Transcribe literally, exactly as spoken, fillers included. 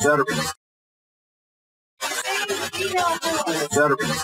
Serbian. Serbian.